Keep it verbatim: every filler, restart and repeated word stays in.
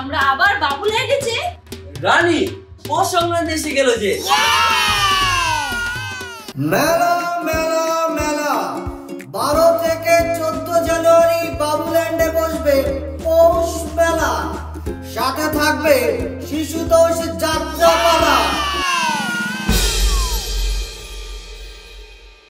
আমরা আবার বাবুল হয়ে গেছে রানী পছন্দের এসে গেল যে মেলা মেলা মেলা বারো থেকে চোদ্দ জানুয়ারি বাবুল্যান্ডে বসবে পৌষ মেলা সাথে থাকবে শিশুতোষ